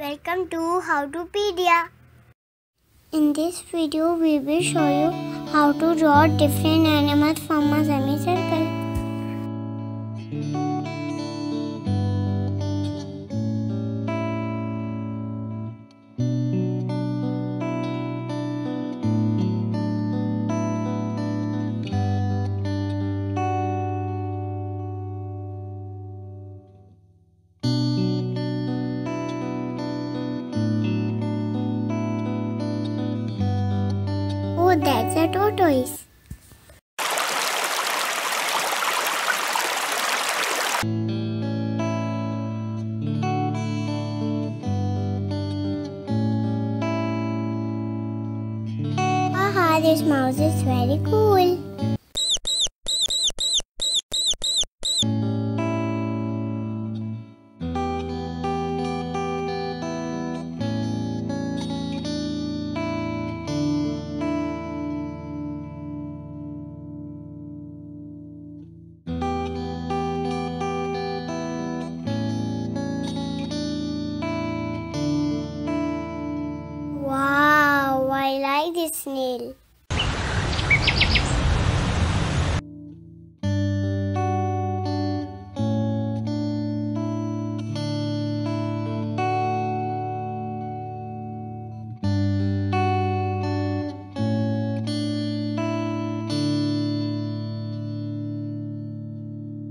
Welcome to How Topedia. In this video, we will show you how to draw different animals from a semicircle. Oh, that's a tortoise. Aha, this mouse is very cool. Snail.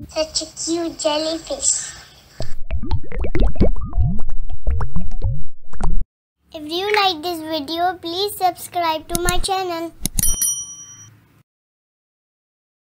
Such a cute jellyfish. If you like this video, please subscribe to my channel.